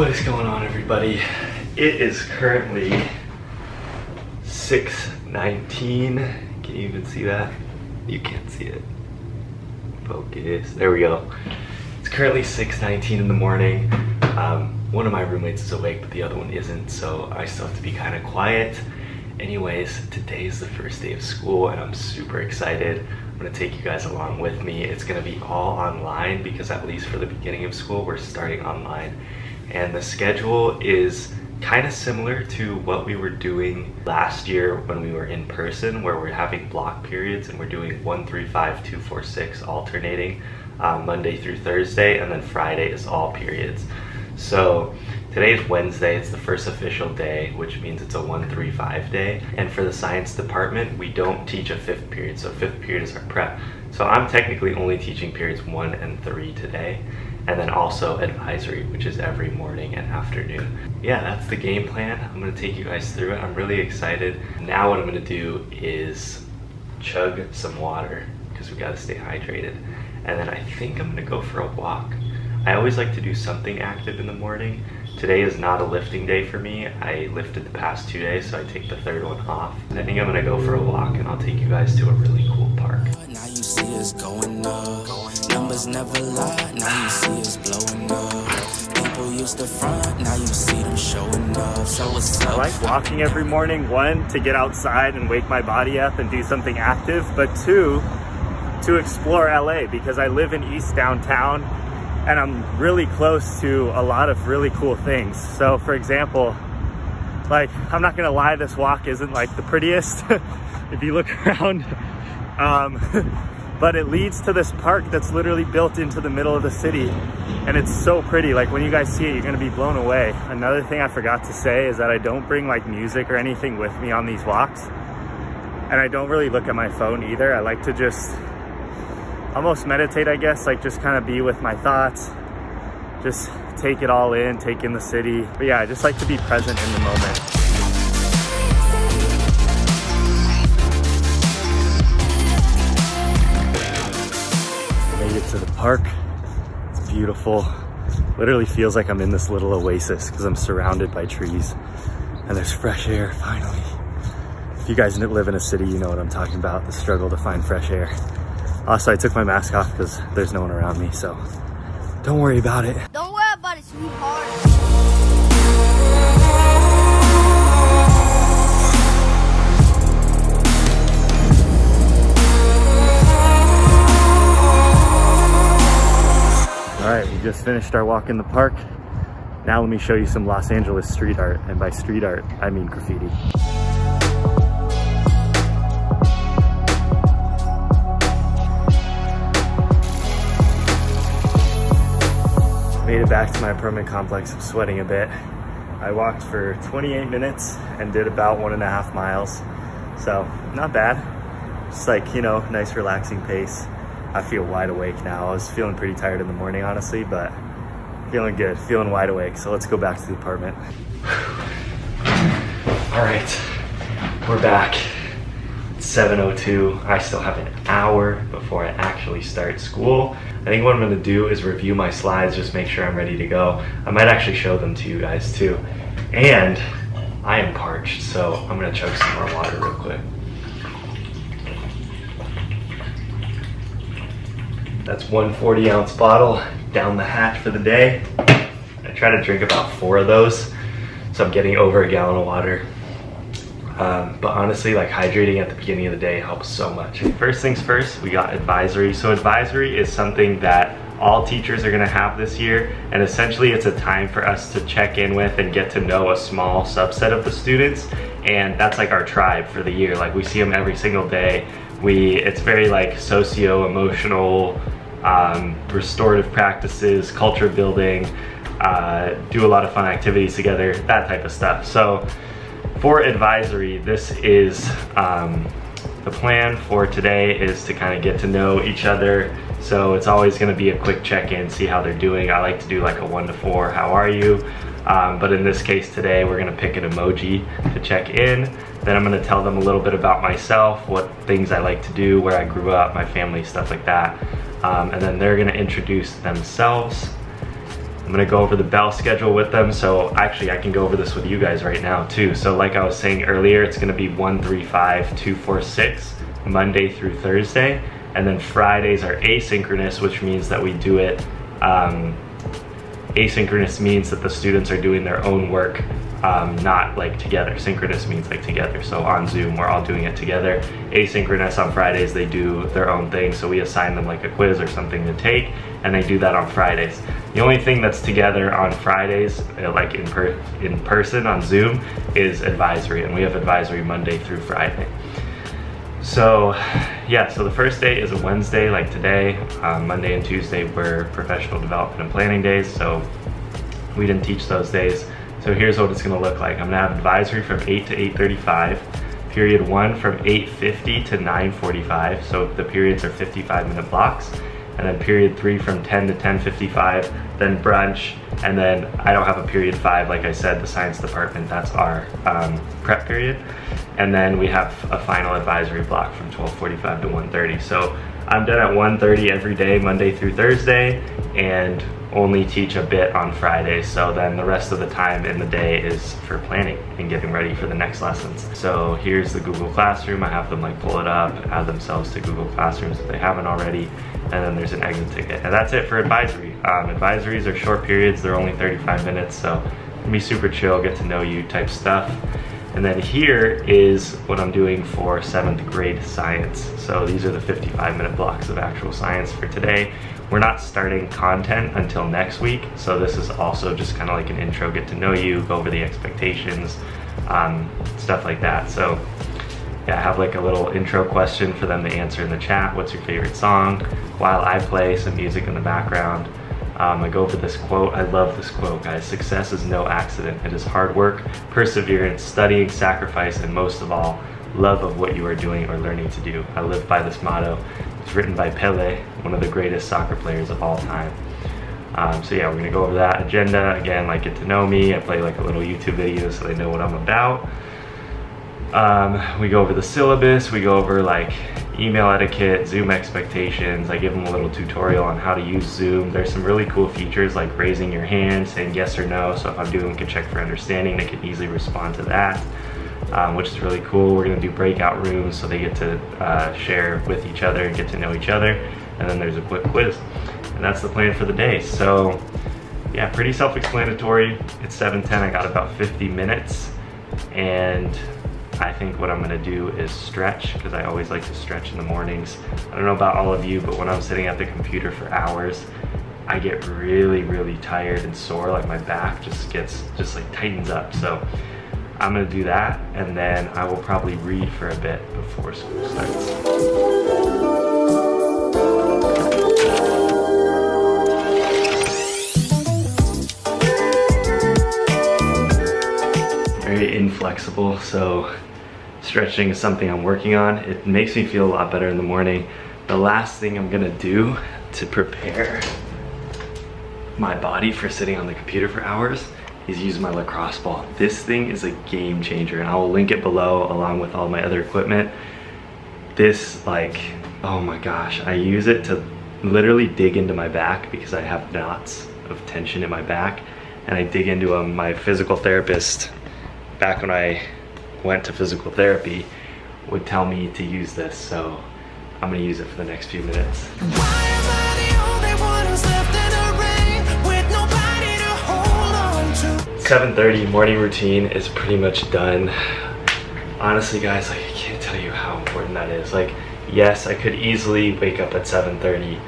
What is going on, everybody? It is currently 6:19. Can you even see that? You can't see it. Focus. There we go. It's currently 6:19 in the morning. One of my roommates is awake, but the other one isn't, so I still have to be kind of quiet. Anyways, today is the first day of school, and I'm super excited. I'm gonna take you guys along with me. It's gonna be all online because at least for the beginning of school, we're starting online. And the schedule is kind of similar to what we were doing last year when we were in person, where we're having block periods and we're doing 1, 3, 5, 2, 4, 6 alternating Monday through Thursday, and then Friday is all periods. So today is Wednesday, it's the first official day, which means it's a 1-3-5 day. And for the science department, we don't teach a fifth period, so fifth period is our prep. So I'm technically only teaching periods 1 and 3 today, and then also advisory, which is every morning and afternoon. Yeah, that's the game plan. I'm gonna take you guys through it. I'm really excited. Now what I'm gonna do is chug some water, because we gotta stay hydrated. And then I think I'm gonna go for a walk. I always like to do something active in the morning. Today is not a lifting day for me. I lifted the past 2 days, so I take the third one off. I think I'm gonna go for a walk, and I'll take you guys to a really cool park. Now you see us going up. Numbers never lie. Now you see us blowing up. People used to front. Now you see them showing up. So it's I like walking every morning. 1, to get outside and wake my body up and do something active, but 2, to explore LA, because I live in East Downtown. And I'm really close to a lot of really cool things. So for example, like, I'm not gonna lie, this walk isn't like the prettiest if you look around, but it leads to this park that's literally built into the middle of the city, and it's so pretty. Like, when you guys see it, you're gonna be blown away. Another thing I forgot to say is that I don't bring like music or anything with me on these walks, and I don't really look at my phone either. I like to just almost meditate, I guess, like just kind of be with my thoughts, just take it all in, take in the city. But yeah, I just like to be present in the moment. Made it to the park, it's beautiful. Literally feels like I'm in this little oasis because I'm surrounded by trees and there's fresh air, finally. If you guys live in a city, you know what I'm talking about, the struggle to find fresh air. Also, I took my mask off because there's no one around me, so don't worry about it. Don't worry about it, sweetheart. All right, we just finished our walk in the park. Now let me show you some Los Angeles street art, and by street art, I mean graffiti. Made it back to my apartment complex. I'm sweating a bit. I walked for 28 minutes and did about 1.5 miles. So not bad. Just like, you know, nice relaxing pace. I feel wide awake now. I was feeling pretty tired in the morning, honestly, but feeling good, feeling wide awake. So let's go back to the apartment. All right, we're back. It's 7:02. I still have an hour before I actually start school. I think what I'm gonna do is review my slides, just make sure I'm ready to go. I might actually show them to you guys too. And I am parched, so I'm gonna chug some more water real quick. That's 1 40-ounce bottle, down the hatch for the day. I try to drink about 4 of those, so I'm getting over a gallon of water. But honestly, like, hydrating at the beginning of the day helps so much. First things first, we got advisory. So advisory is something that all teachers are gonna have this year. And essentially it's a time for us to check in with and get to know a small subset of the students. And that's like our tribe for the year. Like, we see them every single day. It's very like socio-emotional, restorative practices, culture building, do a lot of fun activities together, that type of stuff. So, for advisory, this is the plan for today is to kind of get to know each other. So it's always going to be a quick check-in, see how they're doing. I like to do like a 1 to 4, how are you? But in this case today, we're going to pick an emoji to check in. Then I'm going to tell them a little bit about myself, what things I like to do, where I grew up, my family, stuff like that. And then they're going to introduce themselves. I'm gonna go over the bell schedule with them. So actually I can go over this with you guys right now too. So like I was saying earlier, it's gonna be 1, 3, 5, 2, 4, 6, Monday through Thursday. And then Fridays are asynchronous, which means that we do it, asynchronous means that the students are doing their own work, not like together. Synchronous means like together. So on Zoom, we're all doing it together. Asynchronous on Fridays, they do their own thing. So we assign them like a quiz or something to take, and they do that on Fridays. The only thing that's together on Fridays, like in person on Zoom, is advisory. And we have advisory Monday through Friday. So yeah, so the first day is a Wednesday like today. Monday and Tuesday were professional development and planning days, so we didn't teach those days. So here's what it's gonna look like. I'm gonna have advisory from 8 to 8:35, period one from 8:50 to 9:45, so the periods are 55-minute blocks, and then period three from 10 to 10:55, then brunch, and then I don't have a period five, like I said, the science department, that's our prep period. And then we have a final advisory block from 12:45 to 1:30. So I'm done at 1:30 every day, Monday through Thursday, and only teach a bit on Friday. So then the rest of the time in the day is for planning and getting ready for the next lessons. So here's the Google Classroom. I have them like pull it up, add themselves to Google Classrooms if they haven't already. And then there's an exit ticket. And that's it for advisory. Advisories are short periods. They're only 35 minutes. So it'll be super chill, get to know you type stuff. And then here is what I'm doing for 7th grade science. So these are the 55-minute blocks of actual science for today. We're not starting content until next week. So this is also just kind of like an intro, get to know you, go over the expectations, stuff like that. So yeah, I have like a little intro question for them to answer in the chat. What's your favorite song? While I play some music in the background. I go over this quote. I love this quote, guys. Success is no accident. It is hard work, perseverance, studying, sacrifice, and most of all, love of what you are doing or learning to do. I live by this motto. It's written by Pelé, one of the greatest soccer players of all time. So yeah, we're gonna go over that agenda. Again, like get to know me. I play like a little YouTube video so they know what I'm about. We go over the syllabus. We go over like email etiquette, Zoom expectations. I give them a little tutorial on how to use Zoom. There's some really cool features like raising your hand, saying yes or no. So if I'm doing a check for understanding, they can easily respond to that, which is really cool. We're gonna do breakout rooms so they get to share with each other and get to know each other. And then there's a quick quiz. And that's the plan for the day. So yeah, pretty self-explanatory. It's 7:10, I got about 50 minutes. And I think what I'm gonna do is stretch, because I always like to stretch in the mornings. I don't know about all of you, but when I'm sitting at the computer for hours, I get really, really tired and sore. Like my back just like tightens up. So I'm gonna do that, and then I will probably read for a bit before school starts. Very inflexible, so stretching is something I'm working on. It makes me feel a lot better in the morning. The last thing I'm gonna do to prepare my body for sitting on the computer for hours is use my lacrosse ball. This thing is a game changer, and I will link it below along with all my other equipment. This, like, oh my gosh, I use it to literally dig into my back because I have knots of tension in my back, and I dig into them. My physical therapist, back when I went to physical therapy, would tell me to use this, so I'm gonna use it for the next few minutes. Why am I the only one who's left in the rain with nobody to hold on to? 7:30 morning routine is pretty much done. Honestly, guys, like I can't tell you how important that is. Like, yes, I could easily wake up at 7:30,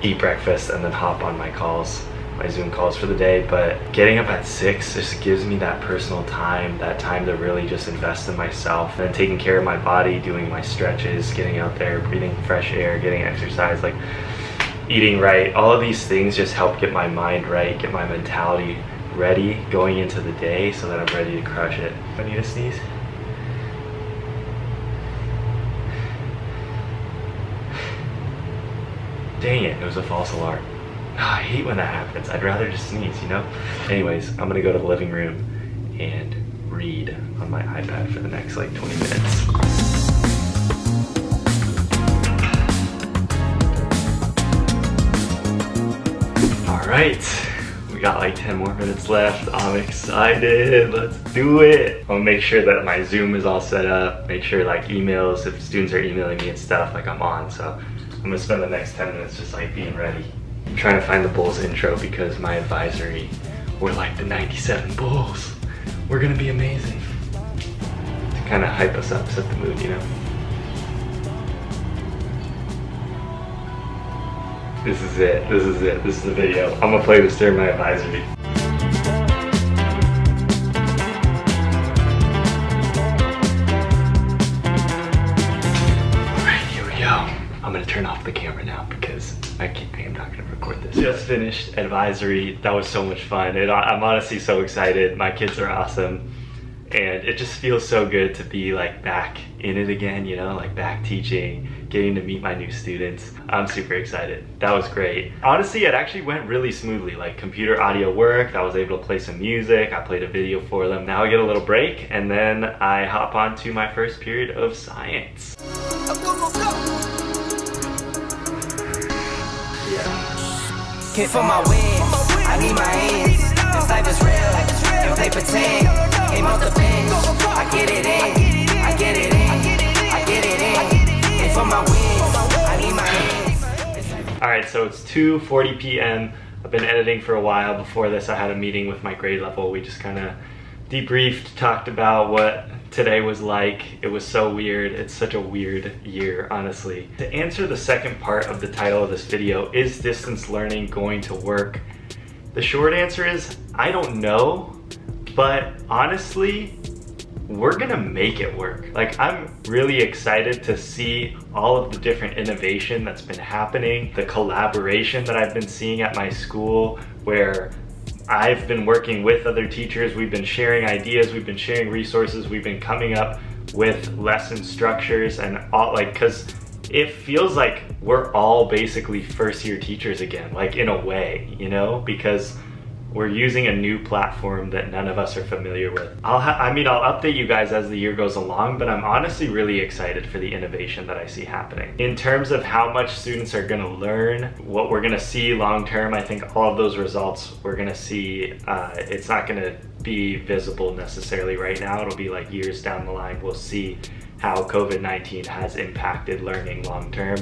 eat breakfast, and then hop on my calls. My Zoom calls for the day, but getting up at 6 just gives me that personal time, that time to really just invest in myself and taking care of my body, doing my stretches, getting out there, breathing fresh air, getting exercise, like eating right. All of these things just help get my mind right, get my mentality ready going into the day so that I'm ready to crush it. I need a sneeze. Dang it, it was a false alarm. I hate when that happens. I'd rather just sneeze, you know? Anyways, I'm gonna go to the living room and read on my iPad for the next like 20 minutes. All right, we got like 10 more minutes left. I'm excited, let's do it. I'll make sure that my Zoom is all set up, make sure like emails, if students are emailing me and stuff, like I'm on. So I'm gonna spend the next 10 minutes just like being ready. I'm trying to find the Bulls intro because my advisory were like the '97 Bulls. We're gonna be amazing. To kind of hype us up, set the mood, you know? This is it, this is it, this is the video. I'm gonna play this during my advisory. Alright, here we go. I'm gonna turn off the camera now because I am not gonna record this. Just finished advisory, that was so much fun. I'm honestly so excited, my kids are awesome. And it just feels so good to be like back in it again, you know, like back teaching, getting to meet my new students. I'm super excited. That was great. Honestly, it actually went really smoothly, like computer audio worked. I was able to play some music. I played a video for them. Now I get a little break and then I hop on to my first period of science. Yeah. Can't for my wins. I need my hands. This life is real. If they pretend. I get it in, I get it in, I get it in. It's on my wings, I need my hands. Alright, so it's 2:40 p.m. I've been editing for a while. Before this I had a meeting with my grade level. We just kind of debriefed, talked about what today was like. It was so weird. It's such a weird year, honestly. To answer the second part of the title of this video, is distance learning going to work? The short answer is, I don't know. But honestly, we're gonna make it work. Like, I'm really excited to see all of the different innovation that's been happening, the collaboration that I've been seeing at my school where I've been working with other teachers, we've been sharing ideas, we've been sharing resources, we've been coming up with lesson structures and all, like, 'cause it feels like we're all basically first-year teachers again, like in a way, you know, because we're using a new platform that none of us are familiar with. I'll update you guys as the year goes along, but I'm honestly really excited for the innovation that I see happening. In terms of how much students are gonna learn, what we're gonna see long term, I think all of those results we're gonna see, it's not gonna be visible necessarily right now. It'll be like years down the line, we'll see how COVID-19 has impacted learning long term.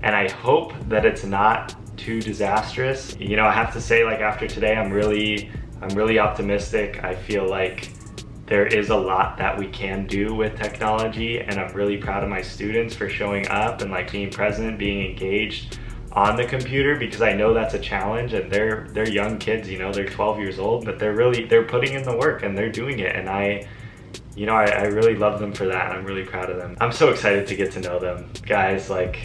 And I hope that it's not too disastrous. You know, I have to say, like, after today, I'm really optimistic. I feel like there is a lot that we can do with technology, and I'm really proud of my students for showing up and like being present, being engaged on the computer, because I know that's a challenge, and they're young kids, you know, they're 12 years old, but they're putting in the work and they're doing it, and I really love them for that. I'm really proud of them. I'm so excited to get to know them. Guys, like,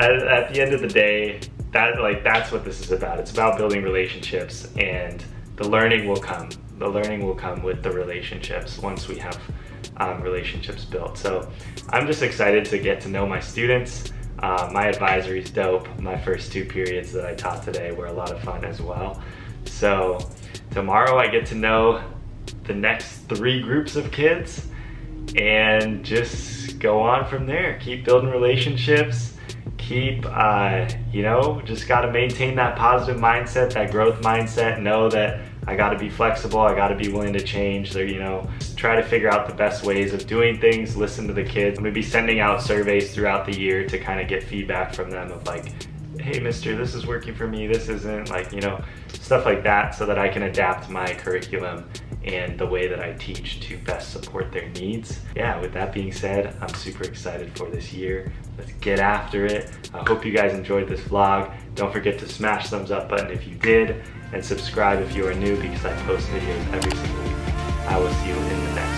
at the end of the day, that's what this is about. It's about building relationships, and the learning will come. The learning will come with the relationships once we have relationships built. So I'm just excited to get to know my students. My advisory's dope. My first two periods that I taught today were a lot of fun as well. So tomorrow I get to know the next three groups of kids and just go on from there. Keep building relationships. Keep, you know, just gotta maintain that positive mindset, that growth mindset. Know that I gotta be flexible, I gotta be willing to change. You know, try to figure out the best ways of doing things, listen to the kids. I'm gonna be sending out surveys throughout the year to kind of get feedback from them of like, hey, mister, this is working for me, this isn't, like, you know, stuff like that, so that I can adapt my curriculum and the way that I teach to best support their needs. Yeah, with that being said, I'm super excited for this year. Let's get after it. I hope you guys enjoyed this vlog. Don't forget to smash the thumbs up button if you did, and subscribe if you are new, because I post videos every single week. I will see you in the next one.